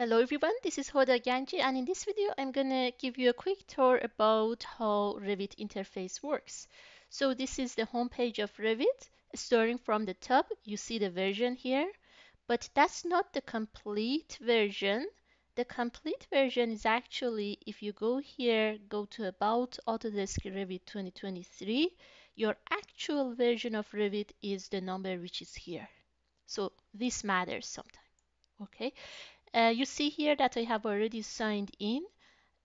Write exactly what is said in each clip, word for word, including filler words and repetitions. Hello everyone, this is Hoda Ganji, and in this video I'm gonna give you a quick tour about how Revit interface works. So this is the home page of Revit. Starting from the top, you see the version here, but that's not the complete version. The complete version is actually, if you go here, go to About, Autodesk Revit twenty twenty-three, your actual version of Revit is the number which is here. So this matters sometimes, okay? Uh, you see here that I have already signed in.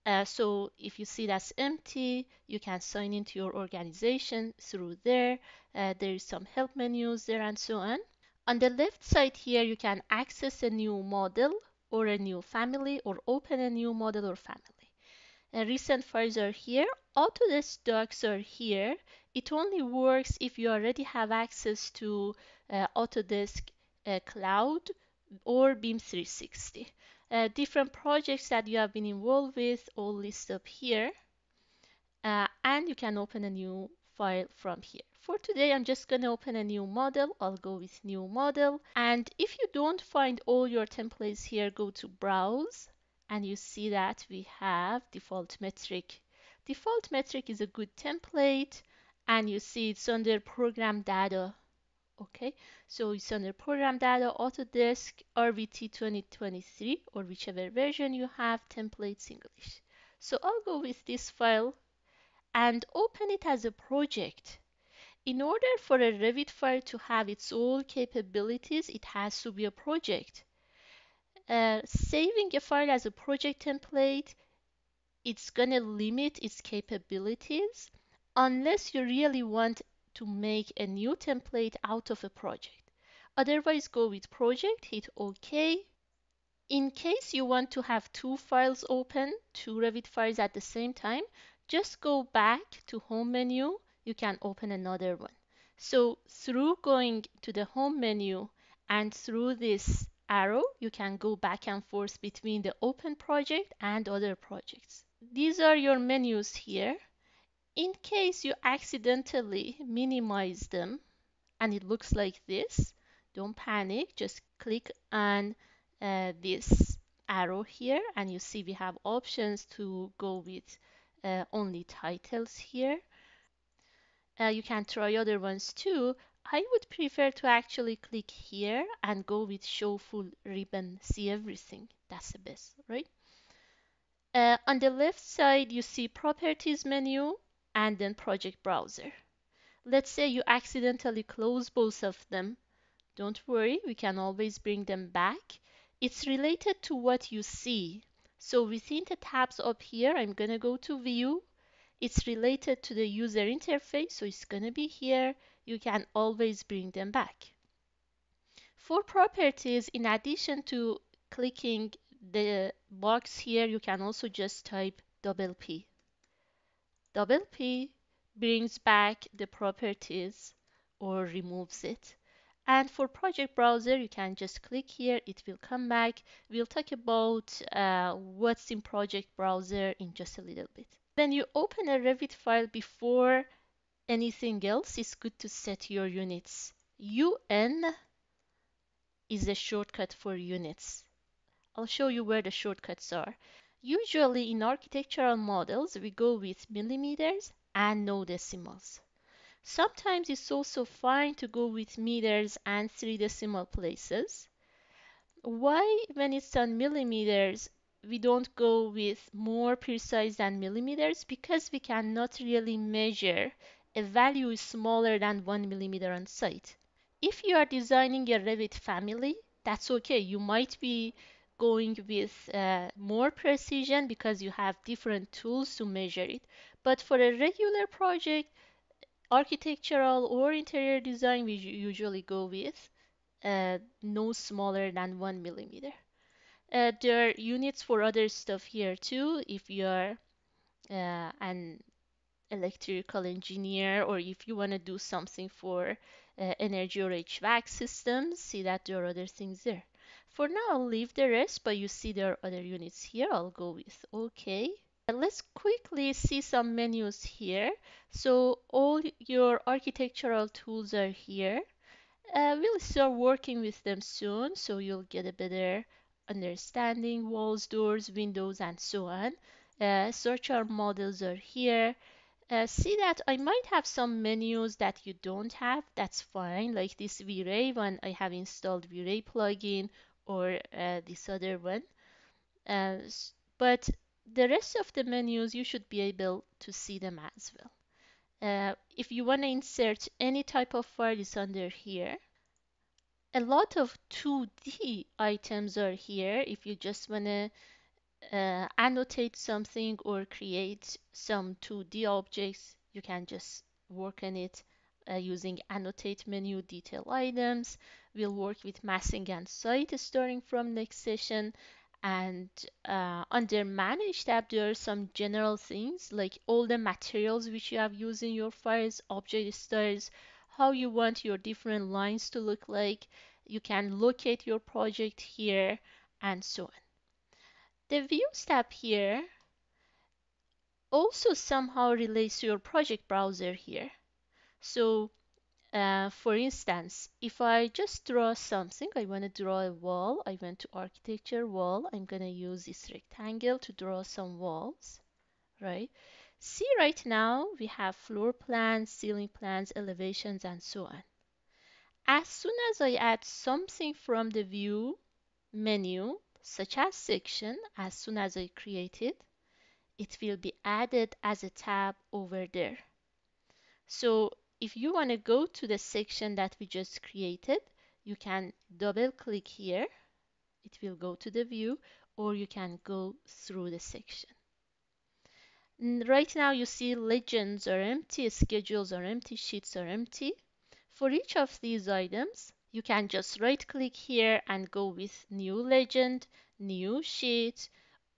Uh, so if you see that's empty, you can sign into your organization through there. Uh, there is some help menus there and so on. On the left side here, you can access a new model or a new family or open a new model or family. Uh, recent files are here. Autodesk docs are here. It only works if you already have access to uh, Autodesk uh, Cloud or BIM three sixty. Uh, different projects that you have been involved with all listed up here, uh, and you can open a new file from here. For today, I'm just going to open a new model. I'll go with new model, and if you don't find all your templates here, go to browse, and you see that we have default metric. Default metric is a good template, and you see it's under program data. Okay, so it's under program data, Autodesk, R V T twenty twenty-three, or whichever version you have, templates English. So I'll go with this file and open it as a project. In order for a Revit file to have its all capabilities, it has to be a project. Uh, saving a file as a project template, it's gonna limit its capabilities unless you really want to make a new template out of a project. Otherwise, go with project, hit OK. In case you want to have two files open, two Revit files at the same time, just go back to home menu, you can open another one. So through going to the home menu and through this arrow, you can go back and forth between the open project and other projects. These are your menus here. In case you accidentally minimize them and it looks like this, don't panic, just click on uh, this arrow here, and you see we have options to go with uh, only titles here. Uh, you can try other ones too. I would prefer to actually click here and go with show full ribbon, see everything. That's the best, right? Uh, on the left side, you see properties menu, and then project browser. Let's say you accidentally close both of them. Don't worry, we can always bring them back. It's related to what you see. So within the tabs up here, I'm gonna go to view. It's related to the user interface, so it's gonna be here. You can always bring them back. For properties, in addition to clicking the box here, you can also just type double P. Double P brings back the properties or removes it. And for project browser, you can just click here. It will come back. We'll talk about uh, what's in project browser in just a little bit. When you open a Revit file before anything else, it's good to set your units. U N is a shortcut for units. I'll show you where the shortcuts are. Usually in architectural models, we go with millimeters and no decimals. Sometimes it's also fine to go with meters and three decimal places. Why, when it's on millimeters, we don't go with more precise than millimeters? Because we cannot really measure a value smaller than one millimeter on site. If you are designing a Revit family, that's okay. You might be going with uh, more precision because you have different tools to measure it. But for a regular project, architectural or interior design, we usually go with uh, no smaller than one millimeter. Uh, there are units for other stuff here too. If you are uh, an electrical engineer, or if you want to do something for uh, energy or H V A C systems, see that there are other things there. For now, I'll leave the rest, but you see there are other units here. I'll go with OK. And let's quickly see some menus here. So all your architectural tools are here. Uh, we'll start working with them soon, so you'll get a better understanding walls, doors, windows, and so on. Uh, structural models are here. Uh, see that I might have some menus that you don't have. That's fine, like this V-Ray one. I have installed V-Ray plugin, or uh, this other one. Uh, but the rest of the menus, you should be able to see them as well. Uh, if you want to insert any type of file, it's under here. A lot of two D items are here if you just want to Uh, annotate something or create some two D objects. You can just work on it uh, using annotate menu, detail items. We'll work with massing and site starting from next session. And uh, under manage tab, there are some general things like all the materials which you have used in your files, object styles, how you want your different lines to look like. You can locate your project here and so on. The Views tab here also somehow relates to your project browser here. So, uh, for instance, if I just draw something, I want to draw a wall. I went to Architecture Wall. I'm going to use this rectangle to draw some walls, right? See, right now we have floor plans, ceiling plans, elevations, and so on. As soon as I add something from the View menu, such as section, as soon as I create it, it will be added as a tab over there. So if you want to go to the section that we just created, you can double click here. It will go to the view, or you can go through the section. And right now you see legends are empty, schedules are empty, sheets are empty. For each of these items, you can just right click here and go with new legend, new sheet,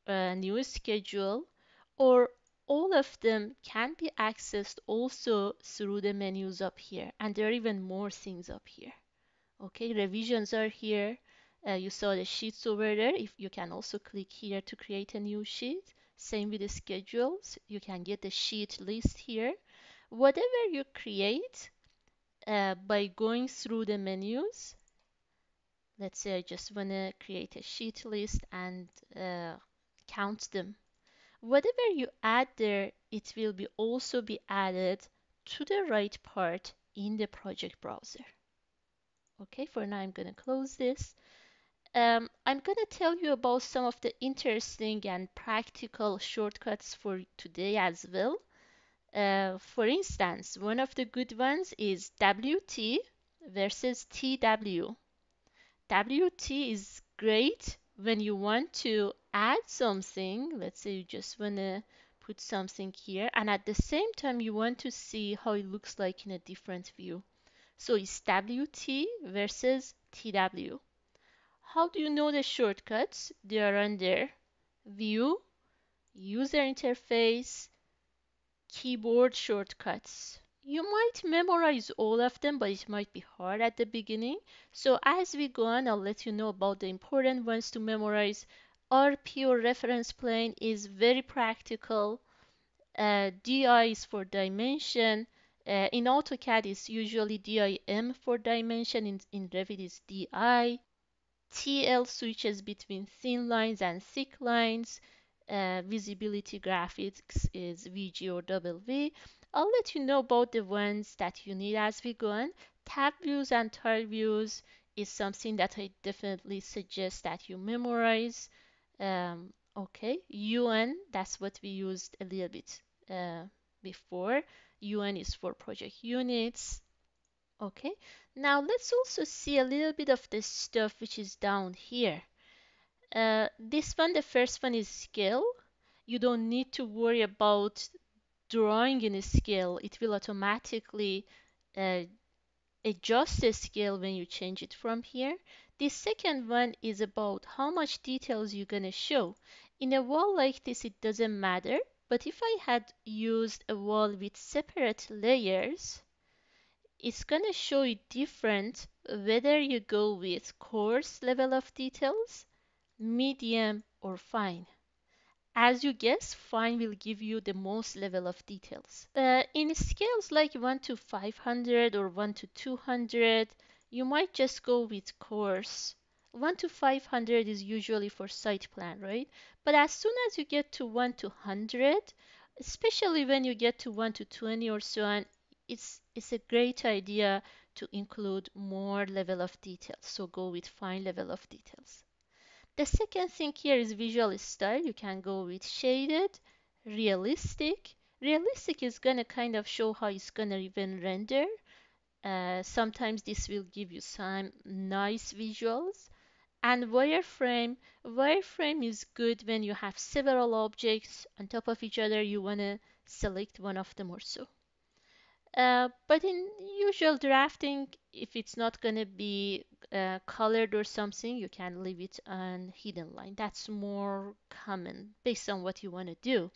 uh, new schedule, or all of them can be accessed also through the menus up here. And there are even more things up here. Okay, revisions are here. Uh, you saw the sheets over there. If you can also click here to create a new sheet. Same with the schedules. You can get the sheet list here. Whatever you create, Uh, by going through the menus, let's say I just want to create a sheet list and uh, count them. Whatever you add there, it will be also be added to the right part in the project browser. Okay, for now I'm going to close this. Um, I'm going to tell you about some of the interesting and practical shortcuts for today as well. Uh, for instance, one of the good ones is W T versus T W. W T is great when you want to add something. Let's say you just want to put something here, and at the same time you want to see how it looks like in a different view. So it's W T versus T W. How do you know the shortcuts? They are under View, User Interface, Keyboard shortcuts. You might memorize all of them, but it might be hard at the beginning. So as we go on, I'll let you know about the important ones to memorize. R P or reference plane is very practical. Uh, D I is for dimension. Uh, in AutoCAD is usually D I M for dimension. In, in Revit is D I. T L switches between thin lines and thick lines. Uh, visibility graphics is V G or W V. I'll let you know about the ones that you need as we go on. Tab views and tile views is something that I definitely suggest that you memorize. Um, okay, U N, that's what we used a little bit uh, before. U N is for project units. Okay, now let's also see a little bit of the stuff which is down here. Uh, this one, the first one is scale. You don't need to worry about drawing in a scale. It will automatically uh, adjust the scale when you change it from here. The second one is about how much details you're going to show. In a wall like this, it doesn't matter. But if I had used a wall with separate layers, it's going to show you different whether you go with coarse level of details, medium, or fine. As you guess, fine will give you the most level of details. Uh, in scales like one to five hundred or one to two hundred, you might just go with coarse, one to five hundred is usually for site plan, right? But as soon as you get to one to one hundred, especially when you get to one to twenty or so on, it's, it's a great idea to include more level of details. So go with fine level of details. The second thing here is visual style. You can go with shaded, realistic. Realistic is going to kind of show how it's going to even render. Uh, sometimes this will give you some nice visuals. And wireframe. Wireframe is good when you have several objects on top of each other. You want to select one of them or so. Uh, but in usual drafting, if it's not going to be uh, colored or something, you can leave it on hidden line. That's more common based on what you want to do.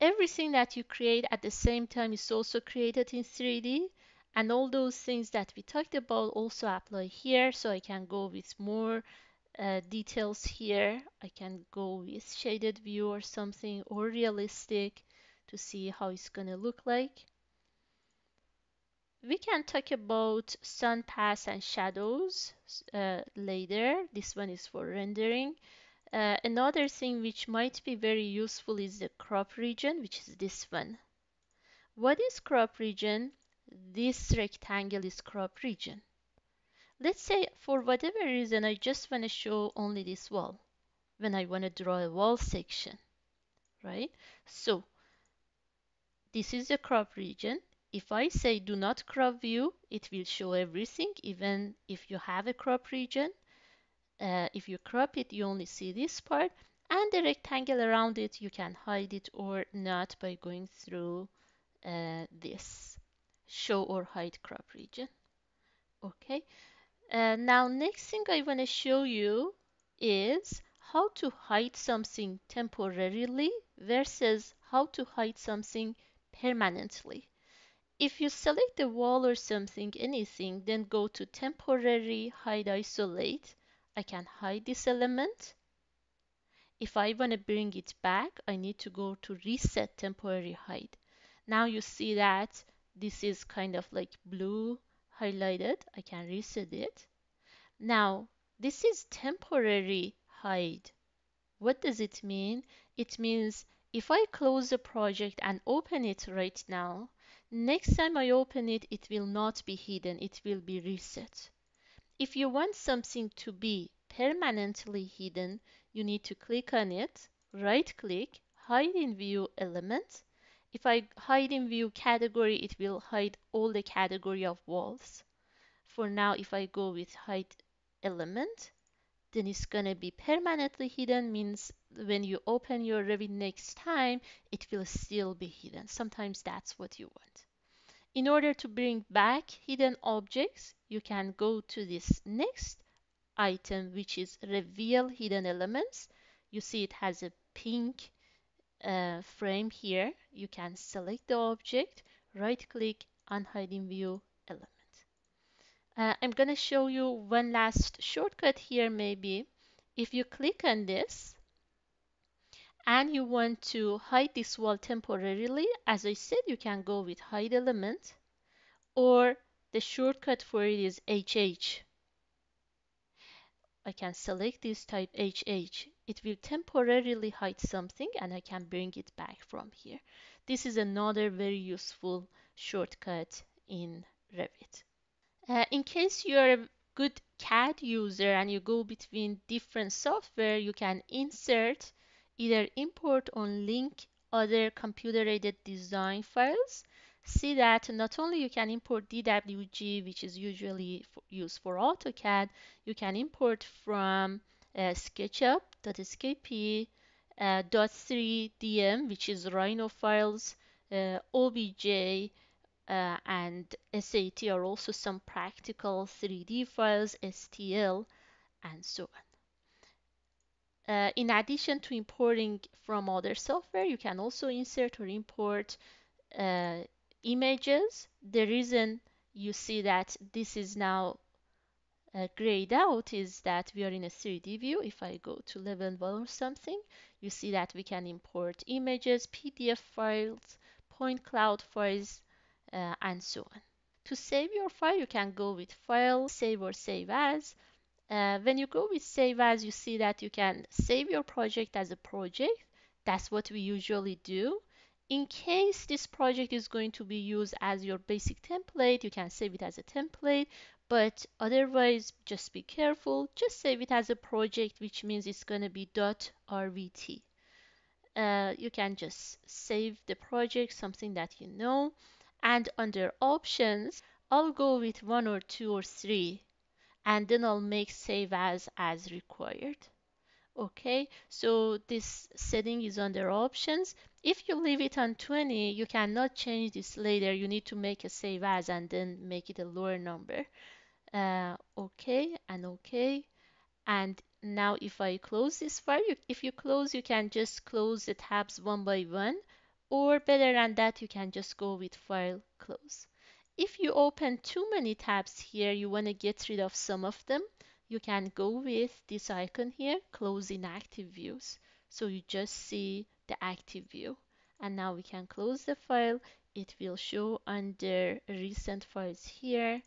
Everything that you create at the same time is also created in three D. And all those things that we talked about also apply here. So I can go with more uh, details here. I can go with shaded view or something, or realistic, to see how it's going to look like. We can talk about sun, paths, and shadows uh, later. This one is for rendering. Uh, another thing which might be very useful is the crop region, which is this one. What is crop region? This rectangle is crop region. Let's say for whatever reason I just want to show only this wall when I want to draw a wall section, right? So this is the crop region. If I say do not crop view, it will show everything, even if you have a crop region. Uh, if you crop it, you only see this part, and the rectangle around it you can hide it or not by going through uh, this show or hide crop region. Okay, uh, now next thing I want to show you is how to hide something temporarily versus how to hide something permanently. If you select a wall or something, anything, then go to temporary, hide, isolate. I can hide this element. If I want to bring it back, I need to go to reset, temporary, hide. Now you see that this is kind of like blue highlighted. I can reset it. Now, this is temporary hide. What does it mean? It means if I close the project and open it right now, next time I open it, it will not be hidden. It will be reset. If you want something to be permanently hidden, you need to click on it, right-click, hide in view element. If I hide in view category, it will hide all the category of walls. For now, if I go with hide element, then it's going to be permanently hidden, means when you open your Revit next time, it will still be hidden. Sometimes that's what you want. In order to bring back hidden objects, you can go to this next item, which is reveal hidden elements. You see it has a pink Uh, frame here. You can select the object, right click, unhide in view element. Uh, I'm going to show you one last shortcut here maybe. If you click on this and you want to hide this wall temporarily, as I said, you can go with hide element, or the shortcut for it is H H. I can select this, type H H. It will temporarily hide something and I can bring it back from here. This is another very useful shortcut in Revit. Uh, in case you're a good C A D user and you go between different software, you can insert, either import or link other computer-aided design files. See that not only you can import D W G, which is usually used for AutoCAD, you can import from uh, SketchUp.skp, uh, .three D M, which is Rhino files, uh, O B J, uh, and S A T are also some practical three D files, S T L, and so on. Uh, in addition to importing from other software, you can also insert or import uh, images. The reason you see that this is now uh, grayed out is that we are in a three D view. If I go to level one or something, you see that we can import images, P D F files, point cloud files, uh, and so on. To save your file, you can go with File, Save or Save As, Uh, when you go with save as, you see that you can save your project as a project. That's what we usually do. In case this project is going to be used as your basic template, you can save it as a template, but otherwise just be careful, just save it as a project, which means it's going to be .rvt. Uh, you can just save the project, something that you know, and under options I'll go with one or two or three, and then I'll make save as as required. Okay, so this setting is under options. If you leave it on twenty, you cannot change this later. You need to make a save as and then make it a lower number. Uh, okay, and okay. And now if I close this file, you, if you close, you can just close the tabs one by one, or better than that, you can just go with file close. If you open too many tabs here, you want to get rid of some of them, you can go with this icon here, close inactive views. So you just see the active view. And now we can close the file. It will show under recent files here,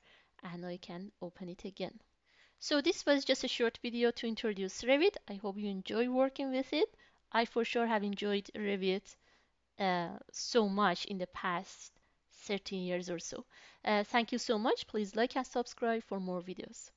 and I can open it again. So this was just a short video to introduce Revit. I hope you enjoy working with it. I for sure have enjoyed Revit uh, so much in the past thirteen years or so. Uh, thank you so much. Please like and subscribe for more videos.